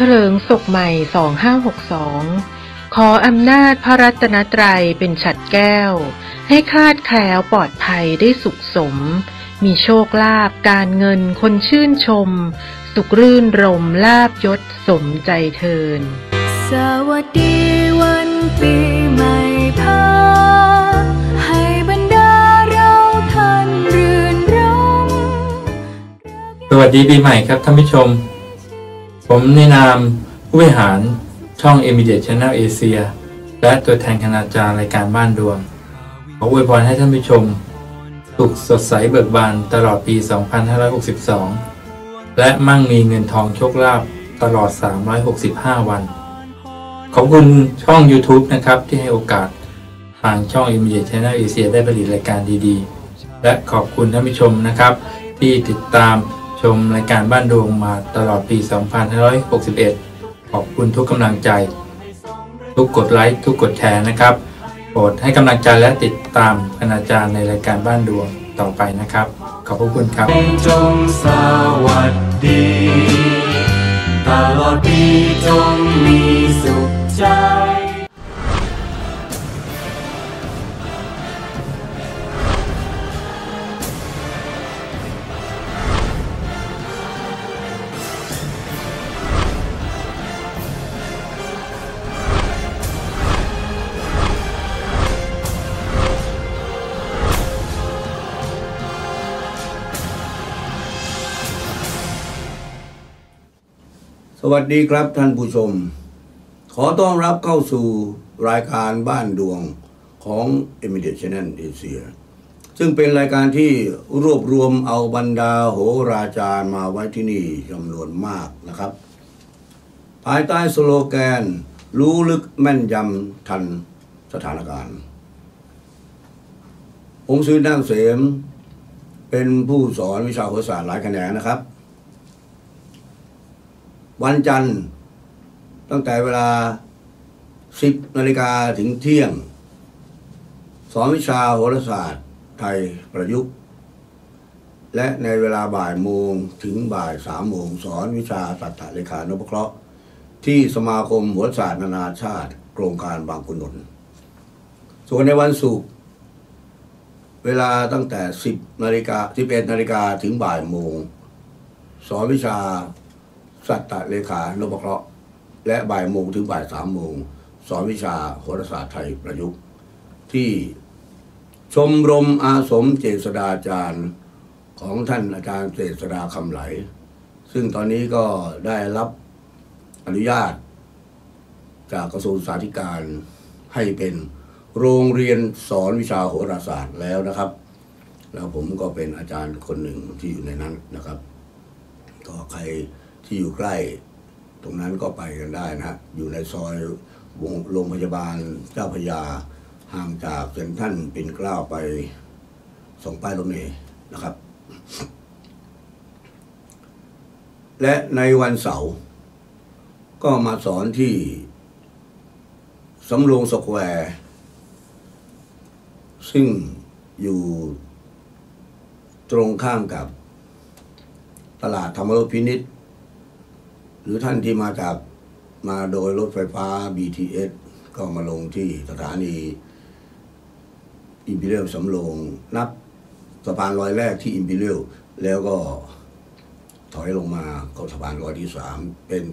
เพลิงศกใหม่2562ขออำนาจพระรัตนตรัยเป็นฉัตรแก้วให้คลาดแคล้วปลอดภัยได้สุขสมมีโชคลาภการเงินคนชื่นชมสุขรื่นรมลาภยศสมใจเทินสวัสดีวันปีใหม่พาให้บรรดาเราท่านรื่นรมสวัสดีปีใหม่ครับท่านผู้ชมผมในนามผู้บริหารช่อง Immediate Channel Asia และตัวแทนคณาจารย์รายการบ้านดวงขออวยพรให้ท่านผู้ชมสุขสดใสเบิกบานตลอดปี 2562 และมั่งมีเงินทองโชคลาภตลอด 365 วันขอบคุณช่อง YouTube นะครับที่ให้โอกาสทางช่อง Immediate Channel Asia ได้ผลิตรายการดีๆและขอบคุณท่านผู้ชมนะครับที่ติดตามชมรายการบ้านดวงมาตลอดปี 2561 ขอบคุณทุกกำลังใจทุกกดไลค์ทุกกดแชร์นะครับโปรดให้กำลังใจและติดตามคณาจารย์ในรายการบ้านดวงต่อไปนะครับขอบพระคุณครับจงสวัสดีตลอดปีจงมีสุขใจสวัสดีครับท่านผู้ชมขอต้อนรับเข้าสู่รายการบ้านดวงของ Immediate Channel Asia ซึ่งเป็นรายการที่รวบรวมเอาบรรดาโหราจารย์มาไว้ที่นี่จำนวนมากนะครับภายใต้สโลแกนรู้ลึกแม่นยำทันสถานการณ์องค์ซื้อนั่งเสมเป็นผู้สอนวิชาโหราศาสตร์หลายแขนงนะครับวันจันทร์ตั้งแต่เวลา 10 นาฬิกาถึงเที่ยงสอนวิชาโหราศาสตร์ไทยประยุกต์และในเวลาบ่ายโมงถึงบ่ายสามโมงสอนวิชาสัตตเลขานพเคราะห์ที่สมาคมโหราศาสตร์นานาชาติโครงการบางขุนนนท์ส่วนในวันศุกร์เวลาตั้งแต่ 11 นาฬิกาถึงบ่ายโมงสอนวิชาสัตตเลขานพเคราะห์และบ่ายโมงถึงบ่ายสามโมงสอนวิชาโหราศาสตร์ไทยประยุกต์ที่ชมรมอาสมเจษฎาจารย์ของท่านอาจารย์เจษฎาคำไหลซึ่งตอนนี้ก็ได้รับอนุญาตจากกระทรวงศึกษาธิการให้เป็นโรงเรียนสอนวิชาโหราศาสตร์แล้วนะครับแล้วผมก็เป็นอาจารย์คนหนึ่งที่อยู่ในนั้นนะครับก็ใครที่อยู่ใกล้ตรงนั้นก็ไปกันได้นะอยู่ในซอยวงโรงพยาบาลเจ้าพระยาห่างจากเซ็นทรัลปิ่นเกล้าไป2ป้ายรถเมล์นะครับและในวันเสาร์ก็มาสอนที่สำโรงสแควร์ซึ่งอยู่ตรงข้ามกับตลาดธรรมรสพินิจหรือท่านที่มาจากมาโดยรถไฟฟ้า BTS ก็มาลงที่สถานีอิมพีเรียลสำโรงนับสะพานลอยแรกที่อิมพีเรียลแล้วก็ถอยลงมาก็สะพานลอยที่3เป็น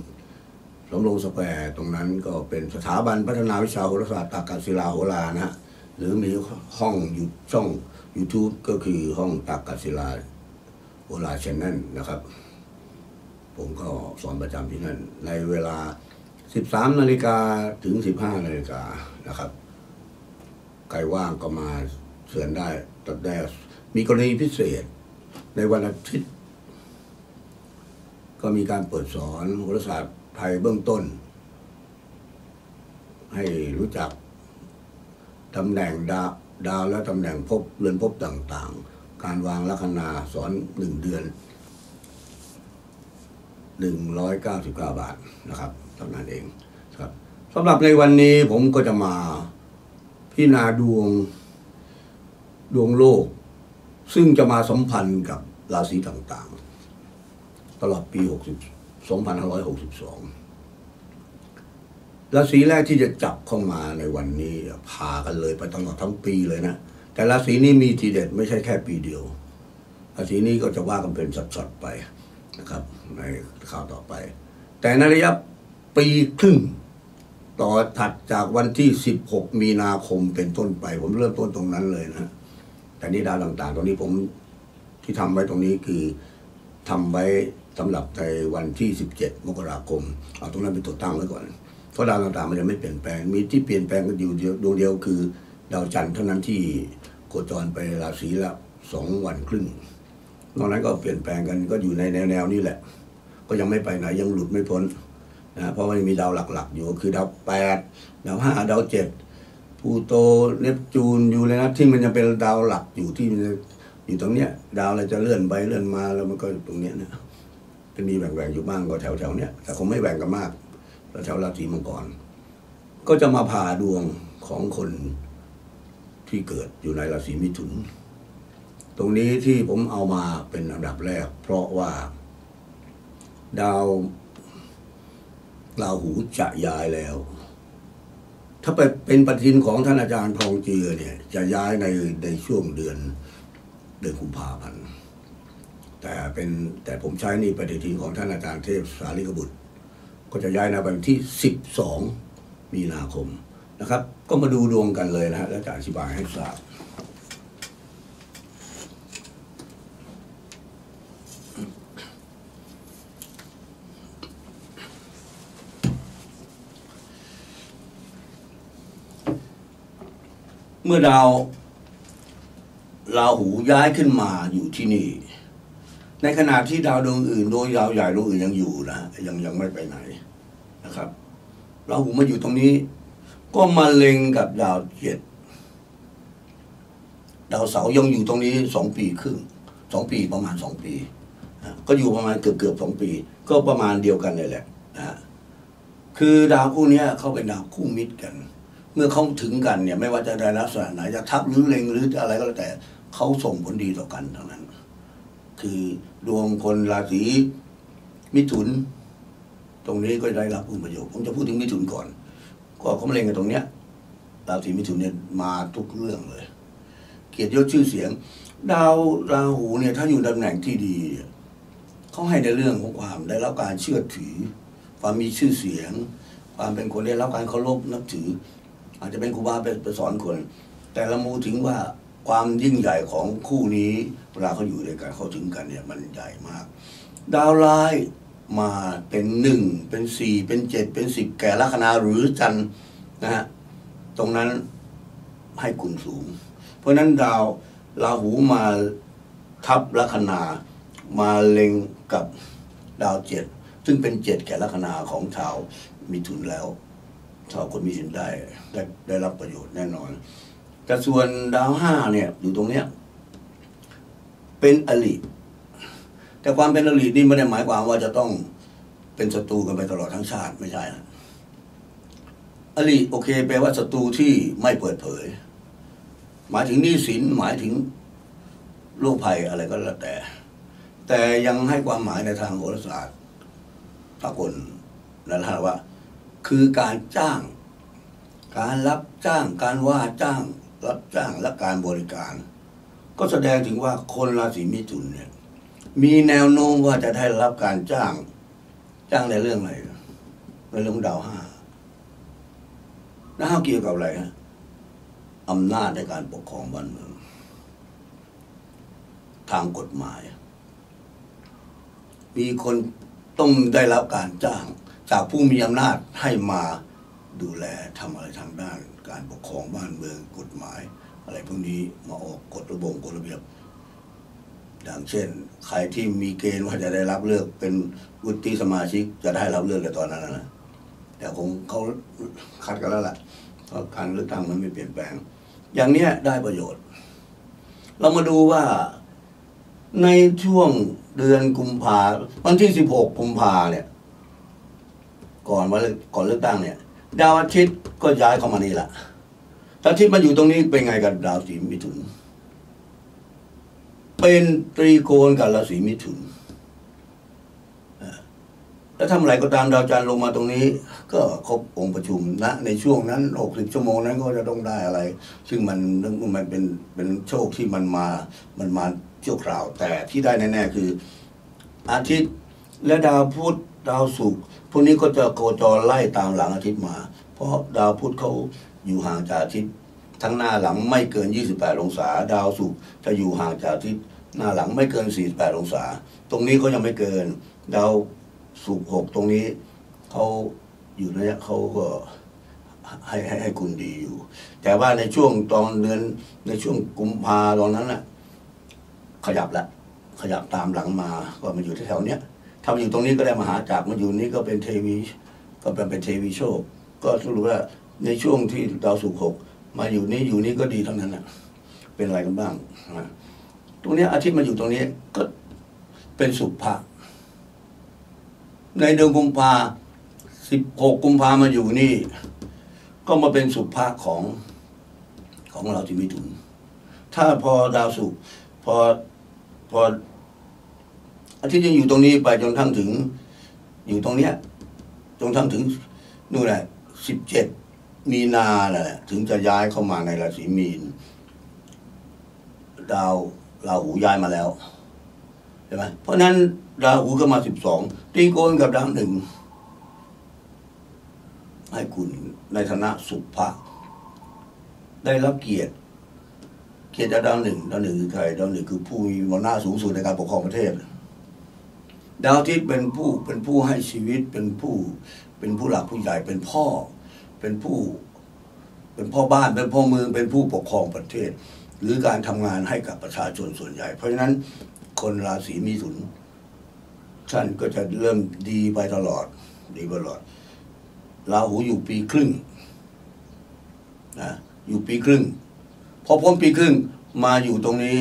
สำโรงสแควร์ตรงนั้นก็เป็นสถาบันพัฒนาวิชาโหราศาสตร์ตากศิลาโหรานะหรือมีห้องอยู่ช่อง YouTube ก็คือห้องตากศิลาโหราแชนแนลนะครับผมก็สอนประจำที่นั่นในเวลา 13 นาฬิกาถึง 15 นาฬิกานะครับใครว่างก็มาเชิญได้ตัดแดดมีกรณีพิเศษในวันอาทิตย์ก็มีการเปิดสอนโหราศาสตร์ไทยเบื้องต้นให้รู้จักตำแหน่งดาวและตำแหน่งภพเรือนภพต่างๆการวางลัคนาสอน1เดือน199 บาทนะครับเท่านั้นเองครับสำหรับในวันนี้ผมก็จะมาพิจารณาดวงโลกซึ่งจะมาสัมพันธ์กับราศีต่างๆตลอดปี2562 ราศีแรกที่จะจับเข้ามาในวันนี้พากันเลยไปตลอดทั้งปีเลยนะแต่ราศีนี้มีทีเด็ดไม่ใช่แค่ปีเดียวราศีนี้ก็จะว่ากันเป็นสัดๆไปนะครับในข่าวต่อไปแต่ในระยะปีครึ่งต่อถัดจากวันที่16มีนาคมเป็นต้นไปผมเริ่มต้นตรงนั้นเลยนะแต่นิดาต่างๆตรงนี้ผมที่ทำไว้ตรงนี้คือทำไว้สำหรับในวันที่17มกราคมเอาตรงนั้นเป็นตัวตั้งไว้ก่อนเพราะดาวต่างๆมันยังไม่เปลี่ยนแปลงมีที่เปลี่ยนแปลงก็อยู่ดวงเดียวคือดาวจันทร์เท่านั้นที่โคจรไปราศีละ2วันครึ่งนอกนั้นก็เปลี่ยนแปลงกันก็อยู่ในแนวนี้แหละก็ยังไม่ไปไหนยังหลุดไม่พ้นนะเพราะมันมีดาวหลักๆอยู่คือดาว8ดาว5ดาว7พลูโตเนปจูนอยู่เลยนะที่มันยังเป็นดาวหลักอยู่ที่อยู่ตรงเนี้ยดาวเราจะเลื่อนไปเลื่อนมาแล้วมันก็ตรงเนี้ยนะจะมีแหว่งๆอยู่บ้างก็แถวๆเนี้ยแต่คงไม่แหว่งกันมากแล้วแถวราศีมังกรก็จะมาผ่าดวงของคนที่เกิดอยู่ในราศีมิถุนตรงนี้ที่ผมเอามาเป็นอันดับแรกเพราะว่าดาวราหูจะย้ายแล้วถ้าเป็นปฏิทินของท่านอาจารย์ทองเจือเนี่ยจะย้ายในช่วงเดือนกุมภาพันธ์แต่ผมใช้นี่ปฏิทินของท่านอาจารย์เทพสาริกบุตรก็จะย้ายในวันที่12มีนาคมนะครับก็มาดูดวงกันเลยนะฮะแล้วจะอธิบายให้ทราบเมื่อดาวราหูย้ายขึ้นมาอยู่ที่นี่ในขณะที่ดาวดวงอื่นดวงยาวใหญ่ดวงอื่นยังอยู่นะยังไม่ไปไหนนะครับราหูมาอยู่ตรงนี้ก็มาเล็งกับดาวเจ็ดดาวเสาร์ยังอยู่ตรงนี้ประมาณสองปีก็อยู่ประมาณเกือบสองปีก็ประมาณเดียวกันเลยแหละนะคือดาวคู่นี้เขาเป็นดาวคู่มิตรกันเมื่อเข้าถึงกันเนี่ยไม่ว่าจะในลักษณะไหนจะทับหรือเล็งหรืออะไรก็แล้วแต่เขาส่งผลดีต่อกันทั้งนั้นคือดวงคนราศีมิถุนตรงนี้ก็ได้รับผลประโยชน์ผมจะพูดถึงมิถุนก่อนก็เขาเล็งกันตรงเนี้ยราศีมิถุนเนี่ยมาทุกเรื่องเลยเกียรติยศชื่อเสียงดาวราหูเนี่ยถ้าอยู่ตำแหน่งที่ดีเขาให้ในเรื่องของความได้รับการเชื่อถือความมีชื่อเสียงความเป็นคนได้รับการเคารพนับถืออาจจะเป็นครูบาเป็นสอนคนแต่ละมูถึงว่าความยิ่งใหญ่ของคู่นี้เวลาเขาอยู่ด้วยกันเขาถึงกันเนี่ยมันใหญ่มากดาวร้ายมาเป็น1เป็น4เป็น7เป็น10แก่ลัคนาหรือจันทร์นะฮะตรงนั้นให้กุณสูงเพราะนั้นดาวราหูมาทับลัคนามาเล็งกับดาว7ซึ่งเป็น7แก่ลัคนาของชาวมิถุนแล้วชาวคนมีสินได้รับประโยชน์แน่นอนแต่ส่วนดาวห้าเนี่ยอยู่ตรงเนี้ยเป็นอริแต่ความเป็นอรินี่ไม่ได้หมายความว่าจะต้องเป็นศัตรูกันไปตลอดทั้งชาติไม่ใช่นะอริโอเคแปลว่าศัตรูที่ไม่เปิดเผยหมายถึงหนี้สินหมายถึงโรคภัยอะไรก็แล้วแต่ยังให้ความหมายในทางโหราศาสตร์สากลนั่นแหละว่าคือการจ้างการรับจ้างการว่าจ้างรับจ้างและการบริการก็แสดงถึงว่าคนราศีมิถุนเนี่ยมีแนวโน้มว่าจะได้รับการจ้างในเรื่องอะไรในเรื่องดาวห้าแล้วเกี่ยวกับอะไรฮะอำนาจในการปกครองบ้านเมืองทางกฎหมายมีคนต้องได้รับการจ้างจากผู้มีอำนาจให้มาดูแลทำอะไรทางด้านการปกครองบ้านเมืองกฎหมายอะไรพวกนี้มาออกกฎระเบียบดังเช่นใครที่มีเกณฑ์ว่าจะได้รับเลือกเป็นวุฒิสมาชิกจะได้รับเลือกในตอนนั้นนะแต่คงเขาคัดกันแล้วล่ะเพราะการเลือกตั้งมันไม่เปลี่ยนแปลงอย่างเนี้ยได้ประโยชน์เรามาดูว่าในช่วงเดือนกุมภาวันที่16กุมภาเนี่ยก่อนเลือกตั้งเนี่ยดาวอาทิตย์ก็ย้ายเข้ามานี่แหละดาวอาทิตย์มาอยู่ตรงนี้เป็นไงกับดาวสีมิถุนเป็นตรีโกณกับราศีมิถุนด และทำอะไรก็ตามดาวจันทร์ลงมาตรงนี้ก็ครบองค์ประชุมนะในช่วงนั้น60ชั่วโมงนั้นก็จะต้องได้อะไรซึ่งมันเป็นโชคที่มันมาเชี่ยวคราวแต่ที่ได้แน่ๆคืออาทิตย์และดาวพุธดาวศุกร์พวกนี้ก็จะโคจรไล่ตามหลังอาทิตย์มาเพราะดาวพุธเขาอยู่ห่างจากอาทิตย์ทั้งหน้าหลังไม่เกิน28องศาดาวศุกร์จะอยู่ห่างจากอาทิตย์หน้าหลังไม่เกิน48องศาตรงนี้ก็ยังไม่เกินดาวศุกร์6ตรงนี้เขาอยู่ระยะเขาก็ให้คุณดีอยู่แต่ว่าในช่วงตอนเดือนในช่วงกุมภาตอนนั้นน่ะขยับตามหลังมาก็มาอยู่แถวเนี้ยถ้าอยู่ตรงนี้ก็ได้มหาจักรมาอยู่นี้ก็เป็นเทวีโชคก็รู้ว่าในช่วงที่ดาวศุกร์6มาอยู่นี้ก็ดีทั้งนั้นน่ะเป็นอะไรกันบ้างตรงนี้อาทิตย์มาอยู่ตรงนี้ก็เป็นสุภะในเดือนกุมภา16กุมภามาอยู่นี่ก็มาเป็นสุภะของเราที่มิถุนถ้าพอดาวศุกร์พออาทิตย์ยังอยู่ตรงนี้ไปจนทั้งถึงอยู่ตรงเนี้ยจนทั้งถึงนู่นแหละ17 มีนาแหละถึงจะย้ายเข้ามาในราศีมีนดาวราหูย้ายมาแล้วใช่ไหมเพราะนั้นราหูก็มา12ตีโกนกับดาว1ให้คุณในฐานะสุภะได้รับเกียรติจากดาว1คือใครดาว1คือผู้มีอำนาจสูงสุดในการปกครองประเทศดาวอาทิตย์เป็นผู้ให้ชีวิตเป็นผู้หลักผู้ใหญ่เป็นพ่อบ้านเป็นพ่อเมืองเป็นผู้ปกครองประเทศหรือการทำงานให้กับประชาชนส่วนใหญ่เพราะฉะนั้นคนราศีมิถุนท่านก็จะเริ่มดีไปตลอดราหูอยู่ปีครึ่งนะอยู่ปีครึ่งพอพ้นปีครึ่งมาอยู่ตรงนี้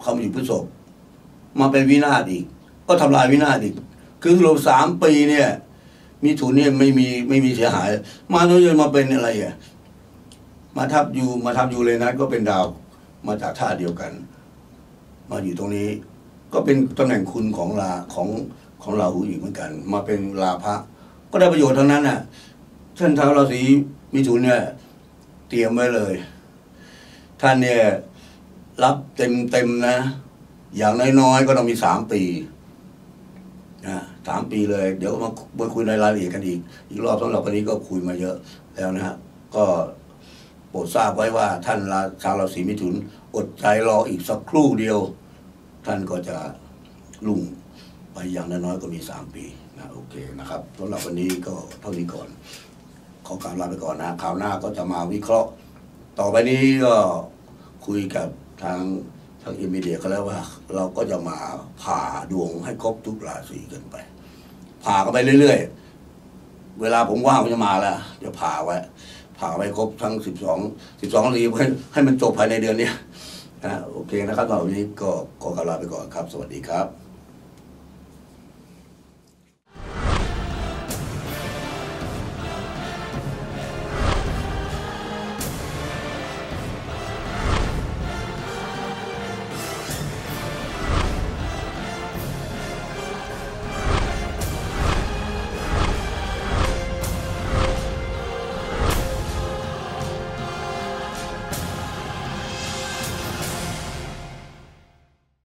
เขามาอยู่พฤษภมาเป็นวินาศอีกก็ทำลายวินาศอีกคือรวม3 ปีเนี่ยมิถุนเนี่ยไม่มีเสียหายมาโดยมาเป็นอะไรอ่ะมาทับอยู่เลยนะก็เป็นดาวมาจากธาตุเดียวกันมาอยู่ตรงนี้ก็เป็นตำแหน่งคุณของราหูอีกเหมือนกันมาเป็นราพะก็ได้ประโยชน์ทั้งนั้นน่ะท่านชาวราศีมิถุนเนี่ยเตรียมไว้เลยท่านเนี่ยรับเต็มนะอย่างน้อยๆก็ต้องมี3 ปีนะ3 ปีเลยเดี๋ยวมาคุยในรายละเอียดกันอีกรอบสำหรับวันนี้ก็คุยมาเยอะแล้วนะฮะก็โปรดทราบไว้ว่าท่านชาวราศีมิถุนอดใจรออีกสักครู่เดียวท่านก็จะรุ่งไปอย่างน้อยๆก็มี3 ปีนะโอเคนะครับสำหรับวันนี้ก็เท่านี้ก่อนขอกราบลาไปก่อนนะคราวหน้าก็จะมาวิเคราะห์ต่อไปนี้ก็คุยกับทางอินมีเดียเขาแล้วว่าเราก็จะมาผ่าดวงให้ครบทุกราศีกันไปผ่ากันไปเรื่อยๆเวลาผมว่างผมจะมาแล้วจะผ่าไว้ครบทั้ง12ราศีให้มันจบภายในเดือนนี้นะโอเคนะครับตอนนี้ก็ขอกราบลาไปก่อนครับสวัสดีครับ